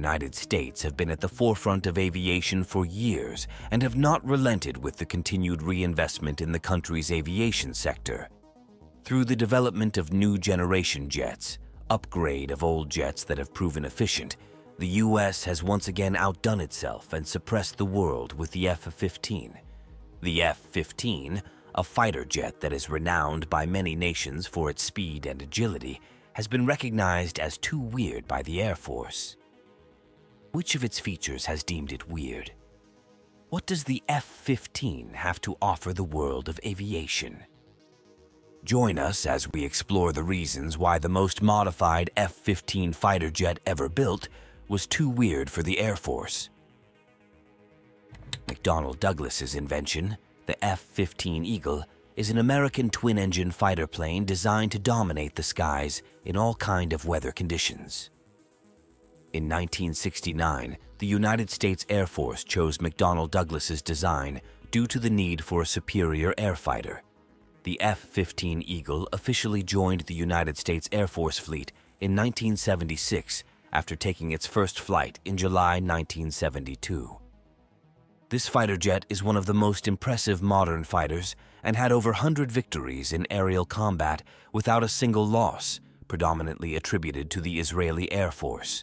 United States have been at the forefront of aviation for years and have not relented with the continued reinvestment in the country's aviation sector. Through the development of new generation jets, upgrade of old jets that have proven efficient, the U.S. has once again outdone itself and suppressed the world with the F-15. The F-15, a fighter jet that is renowned by many nations for its speed and agility, has been recognized as too weird by the Air Force. Which of its features has deemed it weird? What does the F-15 have to offer the world of aviation? Join us as we explore the reasons why the most modified F-15 fighter jet ever built was too weird for the Air Force. McDonnell Douglas's invention, the F-15 Eagle, is an American twin-engine fighter plane designed to dominate the skies in all kinds of weather conditions. In 1969, the United States Air Force chose McDonnell Douglas's design due to the need for a superior airfighter. The F-15 Eagle officially joined the United States Air Force fleet in 1976 after taking its first flight in July 1972. This fighter jet is one of the most impressive modern fighters and had over 100 victories in aerial combat without a single loss, predominantly attributed to the Israeli Air Force.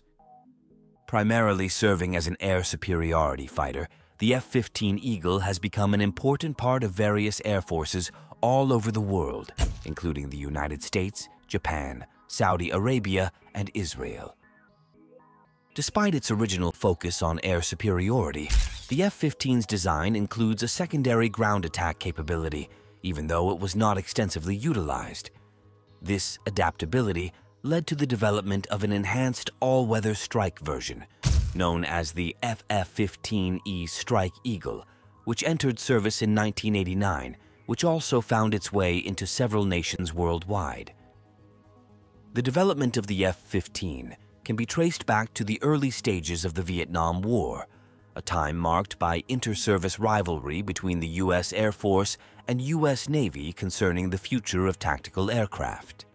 Primarily serving as an air superiority fighter, the F-15 Eagle has become an important part of various air forces all over the world, including the United States, Japan, Saudi Arabia, and Israel. Despite its original focus on air superiority, the F-15's design includes a secondary ground attack capability, even though it was not extensively utilized. This adaptability led to the development of an enhanced all-weather strike version, known as the F-15E Strike Eagle, which entered service in 1989, which also found its way into several nations worldwide. The development of the F-15 can be traced back to the early stages of the Vietnam War, a time marked by inter-service rivalry between the U.S. Air Force and U.S. Navy concerning the future of tactical aircraft.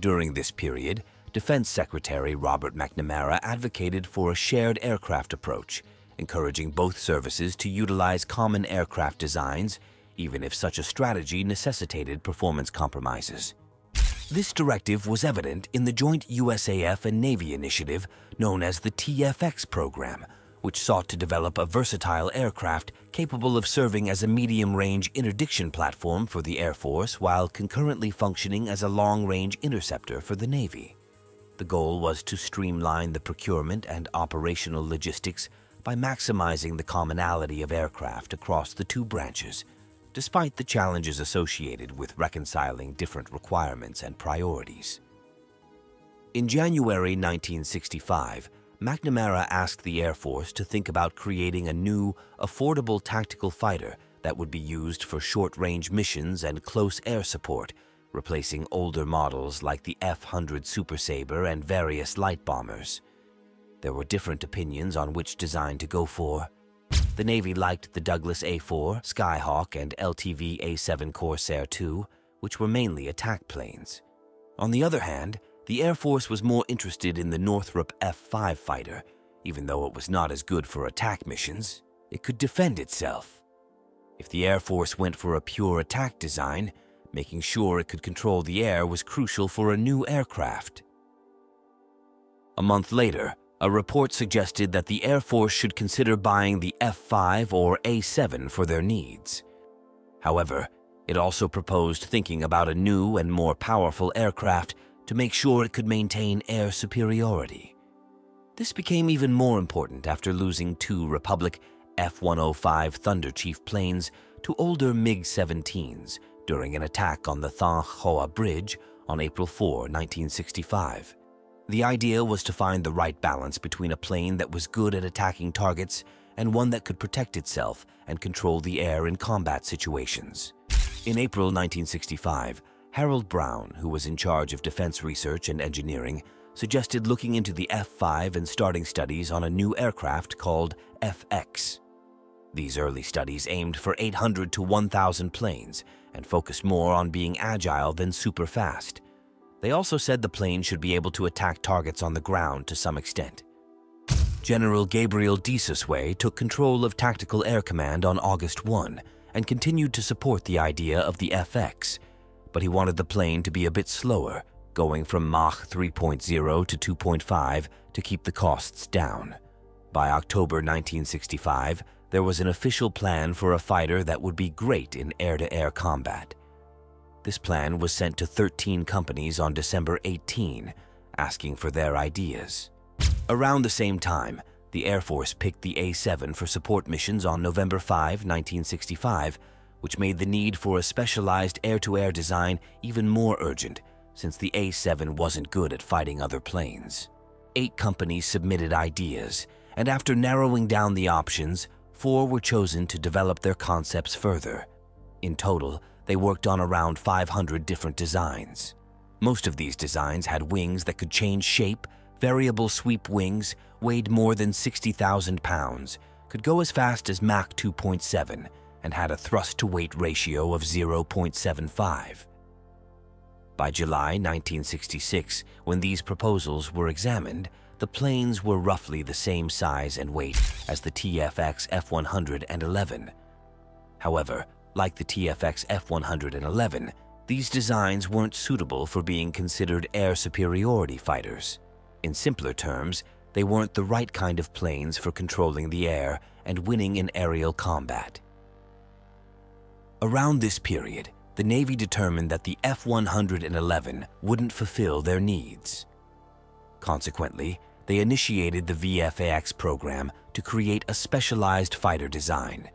During this period, Defense Secretary Robert McNamara advocated for a shared aircraft approach, encouraging both services to utilize common aircraft designs, even if such a strategy necessitated performance compromises. This directive was evident in the joint USAF and Navy initiative known as the TFX program, which sought to develop a versatile aircraft capable of serving as a medium-range interdiction platform for the Air Force while concurrently functioning as a long-range interceptor for the Navy. The goal was to streamline the procurement and operational logistics by maximizing the commonality of aircraft across the two branches, despite the challenges associated with reconciling different requirements and priorities. In January 1965, McNamara asked the Air Force to think about creating a new, affordable tactical fighter that would be used for short-range missions and close air support, replacing older models like the F-100 Super Sabre and various light bombers. There were different opinions on which design to go for. The Navy liked the Douglas A-4, Skyhawk, and LTV A-7 Corsair II, which were mainly attack planes. On the other hand, the Air Force was more interested in the Northrop F-5 fighter, even though it was not as good for attack missions. It could defend itself. If the Air Force went for a pure attack design, making sure it could control the air was crucial for a new aircraft. A month later, a report suggested that the Air Force should consider buying the F-5 or A-7 for their needs. However, it also proposed thinking about a new and more powerful aircraft to make sure it could maintain air superiority. This became even more important after losing two Republic F-105 Thunderchief planes to older MiG-17s during an attack on the Thanh Hoa Bridge on April 4, 1965. The idea was to find the right balance between a plane that was good at attacking targets and one that could protect itself and control the air in combat situations. In April 1965, Harold Brown, who was in charge of defense research and engineering, suggested looking into the F-5 and starting studies on a new aircraft called F-X. These early studies aimed for 800 to 1,000 planes and focused more on being agile than super fast. They also said the plane should be able to attack targets on the ground to some extent. General Gabriel Desusway took control of Tactical Air Command on August 1 and continued to support the idea of the F-X, but he wanted the plane to be a bit slower, going from Mach 3.0 to 2.5 to keep the costs down. By October 1965, there was an official plan for a fighter that would be great in air-to-air combat. This plan was sent to 13 companies on December 18, asking for their ideas. Around the same time, the Air Force picked the A-7 for support missions on November 5, 1965, which made the need for a specialized air-to-air design even more urgent, since the A-7 wasn't good at fighting other planes. 8 companies submitted ideas, and after narrowing down the options, 4 were chosen to develop their concepts further. In total, they worked on around 500 different designs. Most of these designs had wings that could change shape, variable sweep wings, weighed more than 60,000 pounds, could go as fast as Mach 2.7, and had a thrust-to-weight ratio of 0.75. By July 1966, when these proposals were examined, the planes were roughly the same size and weight as the TFX F-111. However, like the TFX F-111, these designs weren't suitable for being considered air superiority fighters. In simpler terms, they weren't the right kind of planes for controlling the air and winning in aerial combat. Around this period, the Navy determined that the F-111 wouldn't fulfill their needs. Consequently, they initiated the VFAX program to create a specialized fighter design.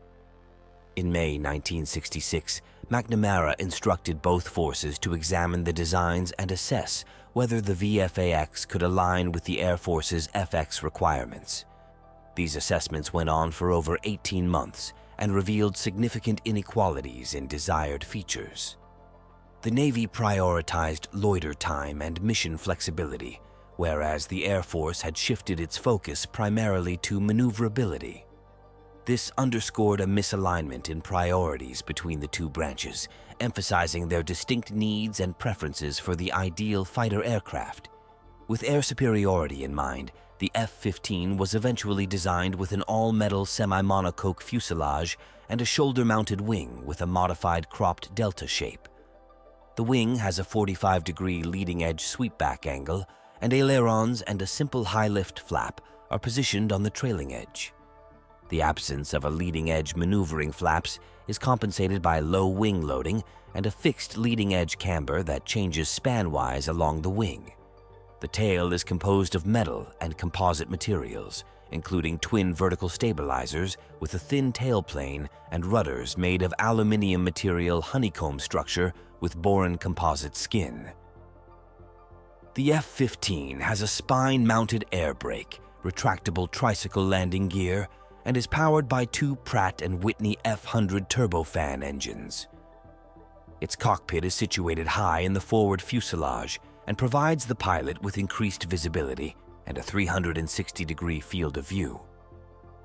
In May 1966, McNamara instructed both forces to examine the designs and assess whether the VFAX could align with the Air Force's F-X requirements. These assessments went on for over 18 months and revealed significant inequalities in desired features. The Navy prioritized loiter time and mission flexibility, whereas the Air Force had shifted its focus primarily to maneuverability. This underscored a misalignment in priorities between the two branches, emphasizing their distinct needs and preferences for the ideal fighter aircraft. With air superiority in mind, the F-15 was eventually designed with an all-metal semi-monocoque fuselage and a shoulder-mounted wing with a modified cropped delta shape. The wing has a 45-degree leading-edge sweep-back angle, and ailerons and a simple high-lift flap are positioned on the trailing edge. The absence of a leading-edge maneuvering flaps is compensated by low wing loading and a fixed leading-edge camber that changes span-wise along the wing. The tail is composed of metal and composite materials, including twin vertical stabilizers with a thin tailplane and rudders made of aluminium material honeycomb structure with boron composite skin. The F-15 has a spine-mounted air brake, retractable tricycle landing gear, and is powered by 2 Pratt and Whitney F-100 turbofan engines. Its cockpit is situated high in the forward fuselage and provides the pilot with increased visibility and a 360-degree field of view.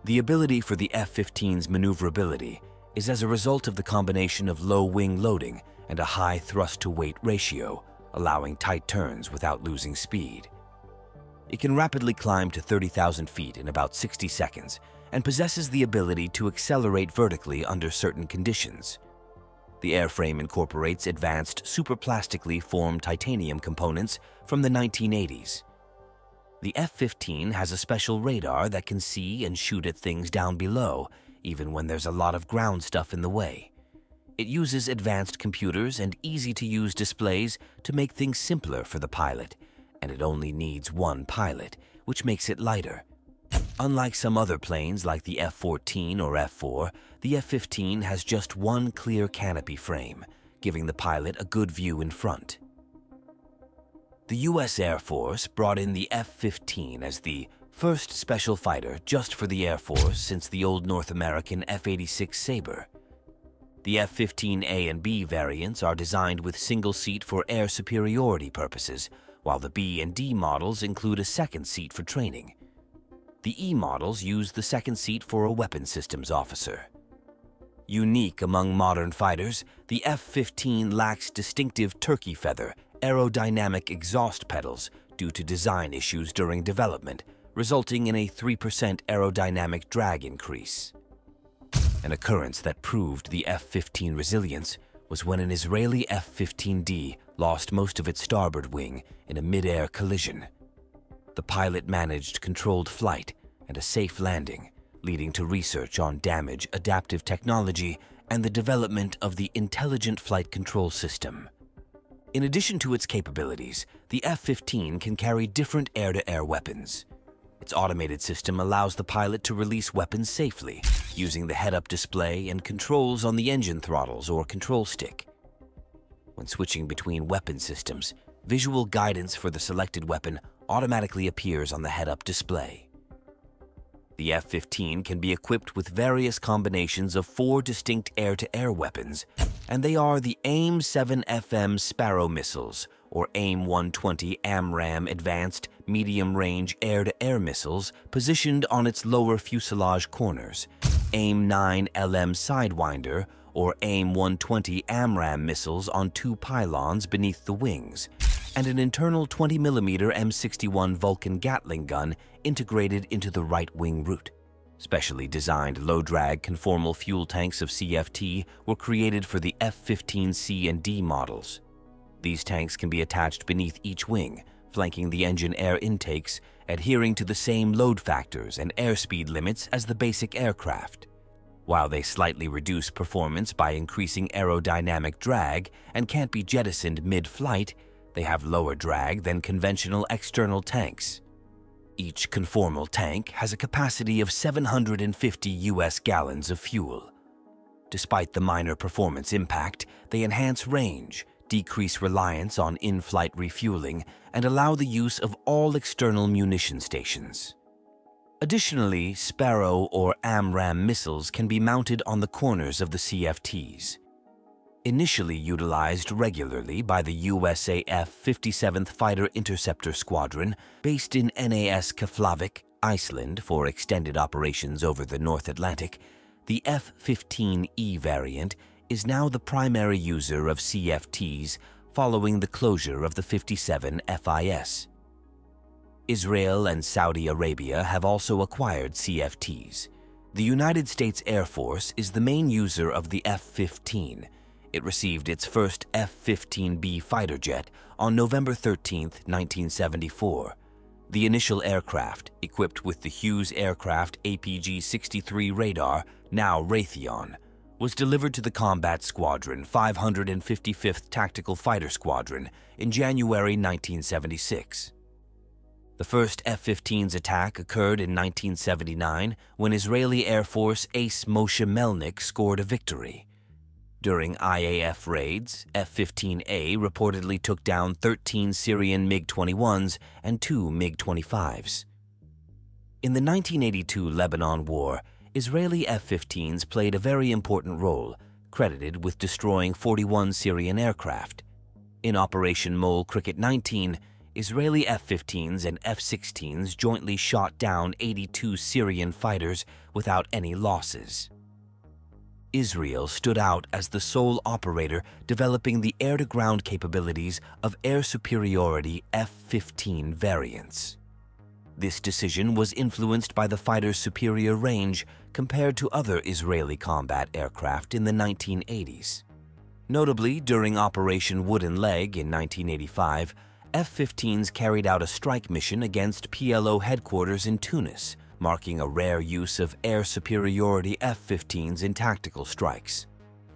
The ability for the F-15's maneuverability is as a result of the combination of low wing loading and a high thrust-to-weight ratio, allowing tight turns without losing speed. It can rapidly climb to 30,000 feet in about 60 seconds, and possesses the ability to accelerate vertically under certain conditions. The airframe incorporates advanced superplastically formed titanium components from the 1980s. The F-15 has a special radar that can see and shoot at things down below, even when there's a lot of ground stuff in the way. It uses advanced computers and easy-to-use displays to make things simpler for the pilot, and it only needs one pilot, which makes it lighter. Unlike some other planes like the F-14 or F-4, the F-15 has just one clear canopy frame, giving the pilot a good view in front. The U.S. Air Force brought in the F-15 as the first special fighter just for the Air Force since the old North American F-86 Sabre. The F-15A and B variants are designed with single seat for air superiority purposes, while the B and D models include a second seat for training. The E models use the second seat for a weapons systems officer. Unique among modern fighters, the F-15 lacks distinctive turkey feather aerodynamic exhaust pedals due to design issues during development, resulting in a 3% aerodynamic drag increase. An occurrence that proved the F-15 resilience was when an Israeli F-15D lost most of its starboard wing in a mid-air collision. The pilot managed controlled flight and a safe landing, leading to research on damage, adaptive technology, and the development of the Intelligent Flight Control System. In addition to its capabilities, the F-15 can carry different air-to-air weapons. Its automated system allows the pilot to release weapons safely, using the head-up display and controls on the engine throttles or control stick. When switching between weapon systems, visual guidance for the selected weapon automatically appears on the head-up display. The F-15 can be equipped with various combinations of 4 distinct air-to-air weapons, and they are the AIM-7FM Sparrow missiles, or AIM-120 AMRAAM Advanced Medium-Range Air-to-Air Missiles positioned on its lower fuselage corners, AIM-9LM Sidewinder, or AIM-120 AMRAAM missiles on 2 pylons beneath the wings, and an internal 20mm M61 Vulcan Gatling gun integrated into the right wing root. Specially designed low-drag conformal fuel tanks of CFT were created for the F-15C and D models. These tanks can be attached beneath each wing, flanking the engine air intakes, adhering to the same load factors and airspeed limits as the basic aircraft. While they slightly reduce performance by increasing aerodynamic drag and can't be jettisoned mid-flight, they have lower drag than conventional external tanks. Each conformal tank has a capacity of 750 US gallons of fuel. Despite the minor performance impact, they enhance range, decrease reliance on in-flight refueling, and allow the use of all external munition stations. Additionally, Sparrow or AMRAAM missiles can be mounted on the corners of the CFTs. Initially utilized regularly by the USAF 57th Fighter Interceptor Squadron, based in NAS Keflavik, Iceland for extended operations over the North Atlantic, the F-15E variant is now the primary user of CFTs following the closure of the 57 FIS. Israel and Saudi Arabia have also acquired CFTs. The United States Air Force is the main user of the F-15. It received its first F-15B fighter jet on November 13, 1974. The initial aircraft, equipped with the Hughes Aircraft APG-63 radar, now Raytheon, was delivered to the Combat Squadron 555th Tactical Fighter Squadron in January 1976. The first F-15's attack occurred in 1979 when Israeli Air Force ace Moshe Melnik scored a victory. During IAF raids, F-15A reportedly took down 13 Syrian MiG-21s and 2 MiG-25s. In the 1982 Lebanon War, Israeli F-15s played a very important role, credited with destroying 41 Syrian aircraft. In Operation Mole Cricket 19, Israeli F-15s and F-16s jointly shot down 82 Syrian fighters without any losses. Israel stood out as the sole operator developing the air-to-ground capabilities of air superiority F-15 variants. This decision was influenced by the fighter's superior range compared to other Israeli combat aircraft in the 1980s. Notably, during Operation Wooden Leg in 1985, F-15s carried out a strike mission against PLO headquarters in Tunis, marking a rare use of air superiority F-15s in tactical strikes.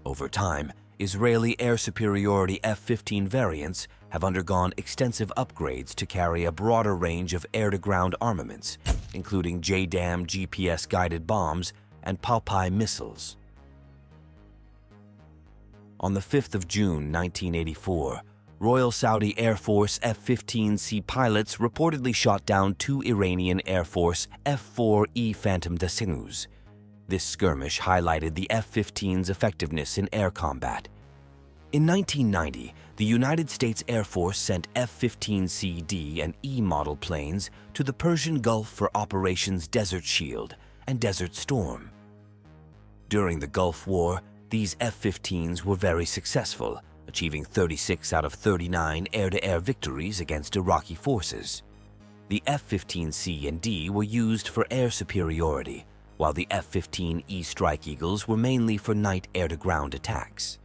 Over time, Israeli air superiority F-15 variants have undergone extensive upgrades to carry a broader range of air-to-ground armaments, including JDAM GPS-guided bombs and Popeye missiles. On the 5th of June 1984, Royal Saudi Air Force F-15C pilots reportedly shot down 2 Iranian Air Force F-4E Phantom IIs. This skirmish highlighted the F-15's effectiveness in air combat. In 1990, the United States Air Force sent F-15CD and E model planes to the Persian Gulf for operations Desert Shield and Desert Storm. During the Gulf War, these F-15s were very successful, achieving 36 out of 39 air-to-air victories against Iraqi forces. The F-15C and D were used for air superiority, while the F-15E Strike Eagles were mainly for night air-to-ground attacks.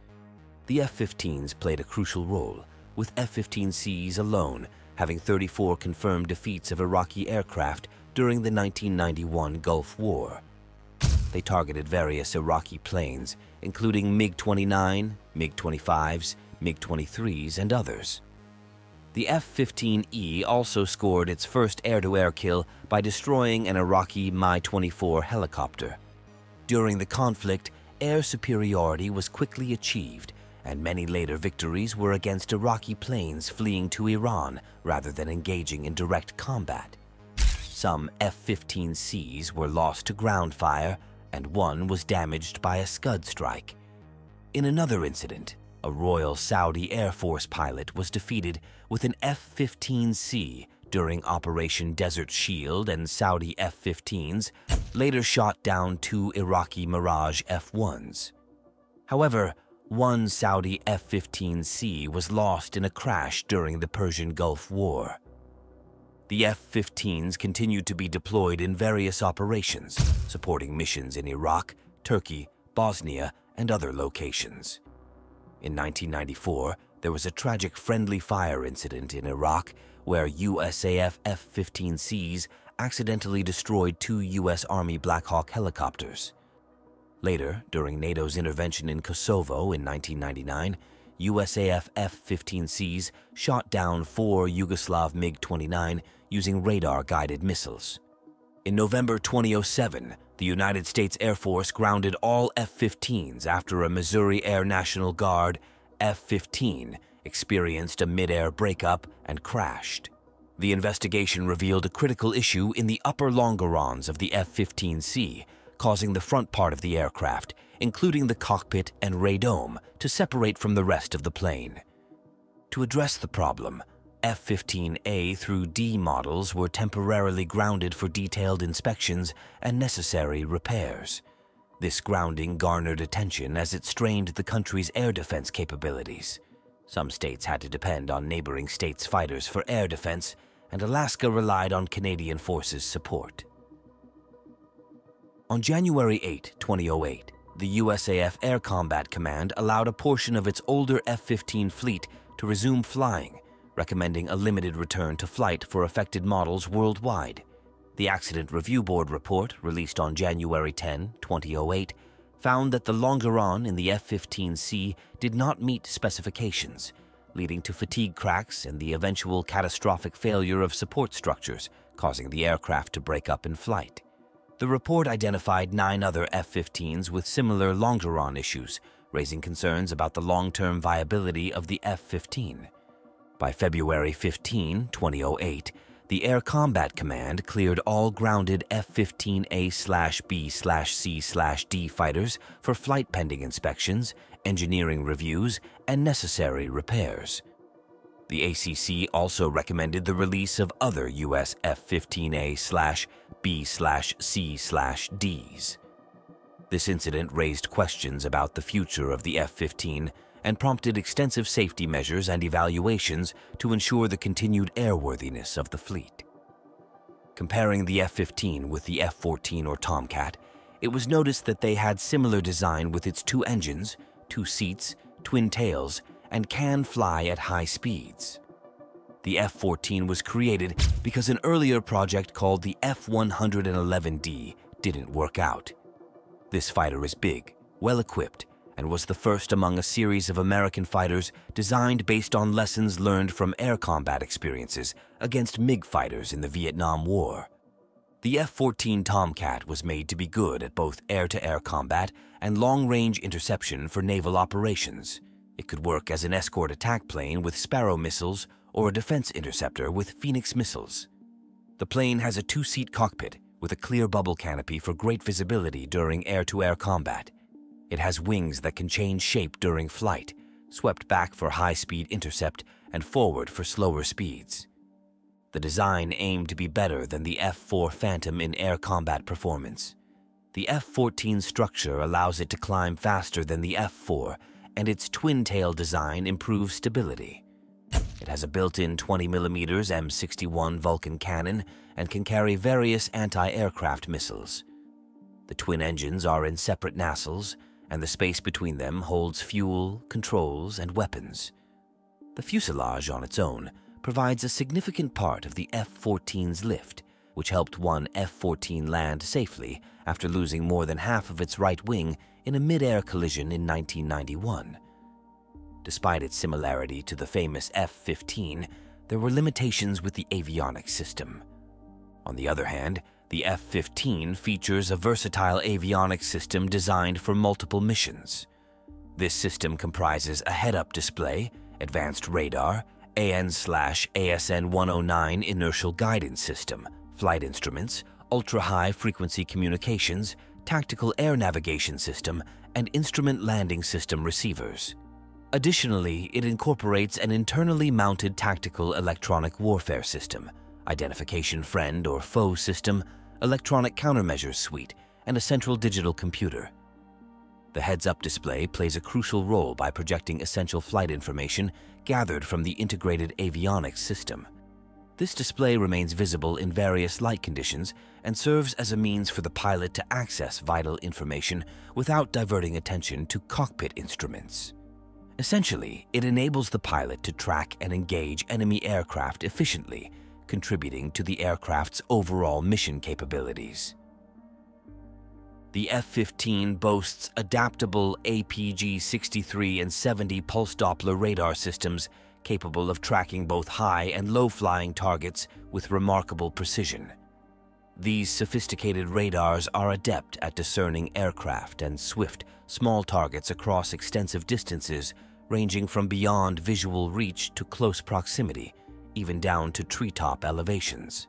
The F-15s played a crucial role, with F-15Cs alone having 34 confirmed defeats of Iraqi aircraft during the 1991 Gulf War. They targeted various Iraqi planes, including MiG-29, MiG-25s, MiG-23s, and others. The F-15E also scored its first air-to-air kill by destroying an Iraqi Mi-24 helicopter. During the conflict, air superiority was quickly achieved, and many later victories were against Iraqi planes fleeing to Iran rather than engaging in direct combat. Some F-15Cs were lost to ground fire, and one was damaged by a Scud strike. In another incident, a Royal Saudi Air Force pilot was defeated with an F-15C during Operation Desert Shield, and Saudi F-15s later shot down 2 Iraqi Mirage F-1s. However, one Saudi F-15C was lost in a crash during the Persian Gulf War. The F-15s continued to be deployed in various operations, supporting missions in Iraq, Turkey, Bosnia, and other locations. In 1994, there was a tragic friendly fire incident in Iraq where USAF F-15Cs accidentally destroyed 2 U.S. Army Black Hawk helicopters. Later, during NATO's intervention in Kosovo in 1999, USAF F-15Cs shot down 4 Yugoslav MiG-29 using radar-guided missiles. In November 2007, the United States Air Force grounded all F-15s after a Missouri Air National Guard F-15 experienced a mid-air breakup and crashed. The investigation revealed a critical issue in the upper longerons of the F-15C, causing the front part of the aircraft, including the cockpit and radome, to separate from the rest of the plane. To address the problem, F-15A through D models were temporarily grounded for detailed inspections and necessary repairs. This grounding garnered attention as it strained the country's air defense capabilities. Some states had to depend on neighboring states' fighters for air defense, and Alaska relied on Canadian forces' support. On January 8, 2008, the USAF Air Combat Command allowed a portion of its older F-15 fleet to resume flying, recommending a limited return to flight for affected models worldwide. The Accident Review Board report, released on January 10, 2008, found that the Longeron in the F-15C did not meet specifications, leading to fatigue cracks and the eventual catastrophic failure of support structures, causing the aircraft to break up in flight. The report identified 9 other F-15s with similar Longeron issues, raising concerns about the long-term viability of the F-15. By February 15, 2008, the Air Combat Command cleared all grounded F-15A/B/C/D fighters for flight pending inspections, engineering reviews, and necessary repairs. The ACC also recommended the release of other U.S. F-15A/B/C/Ds. This incident raised questions about the future of the F-15 and prompted extensive safety measures and evaluations to ensure the continued airworthiness of the fleet. Comparing the F-15 with the F-14 or Tomcat, it was noticed that they had similar design with its 2 engines, 2 seats, twin tails, and can fly at high speeds. The F-14 was created because an earlier project called the F-111D didn't work out. This fighter is big, well-equipped, and was the first among a series of American fighters designed based on lessons learned from air combat experiences against MiG fighters in the Vietnam War. The F-14 Tomcat was made to be good at both air-to-air combat and long-range interception for naval operations. It could work as an escort attack plane with Sparrow missiles or a defense interceptor with Phoenix missiles. The plane has a 2-seat cockpit with a clear bubble canopy for great visibility during air-to-air combat. It has wings that can change shape during flight, swept back for high-speed intercept and forward for slower speeds. The design aimed to be better than the F-4 Phantom in air combat performance. The F-14 structure allows it to climb faster than the F-4, and its twin-tail design improves stability. It has a built-in 20mm M61 Vulcan cannon and can carry various anti-aircraft missiles. The twin engines are in separate nacelles, and the space between them holds fuel, controls, and weapons. The fuselage on its own provides a significant part of the F-14's lift, which helped one F-14 land safely after losing more than half of its right wing in a mid-air collision in 1991. Despite its similarity to the famous F-15, there were limitations with the avionics system. On the other hand, the F-15 features a versatile avionics system designed for multiple missions. This system comprises a head-up display, advanced radar, AN/ASN-109 inertial guidance system, flight instruments, ultra-high frequency communications, tactical air navigation system, and instrument landing system receivers. Additionally, it incorporates an internally mounted tactical electronic warfare system, identification friend or foe system, electronic countermeasures suite, and a central digital computer. The heads-up display plays a crucial role by projecting essential flight information gathered from the integrated avionics system. This display remains visible in various light conditions and serves as a means for the pilot to access vital information without diverting attention to cockpit instruments. Essentially, it enables the pilot to track and engage enemy aircraft efficiently, contributing to the aircraft's overall mission capabilities. The F-15 boasts adaptable APG-63 and 70 pulse Doppler radar systems capable of tracking both high and low-flying targets with remarkable precision. These sophisticated radars are adept at discerning aircraft and swift, small targets across extensive distances ranging from beyond visual reach to close proximity, even down to treetop elevations.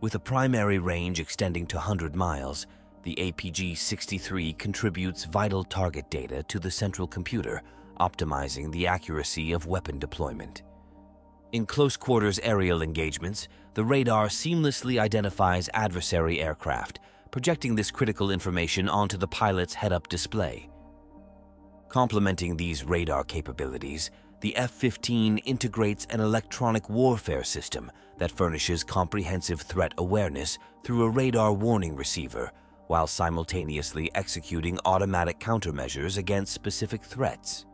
With a primary range extending to 100 miles, the APG-63 contributes vital target data to the central computer, optimizing the accuracy of weapon deployment. In close-quarters aerial engagements, the radar seamlessly identifies adversary aircraft, projecting this critical information onto the pilot's head-up display. Complementing these radar capabilities, the F-15 integrates an electronic warfare system that furnishes comprehensive threat awareness through a radar warning receiver, while simultaneously executing automatic countermeasures against specific threats.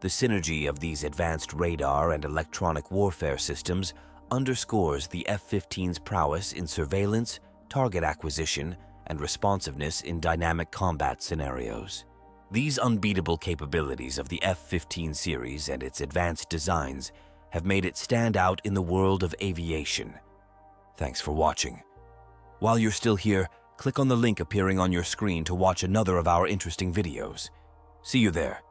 The synergy of these advanced radar and electronic warfare systems underscores the F-15's prowess in surveillance, target acquisition, and responsiveness in dynamic combat scenarios. These unbeatable capabilities of the F-15 series and its advanced designs have made it stand out in the world of aviation. Thanks for watching. While you're still here, click on the link appearing on your screen to watch another of our interesting videos. See you there.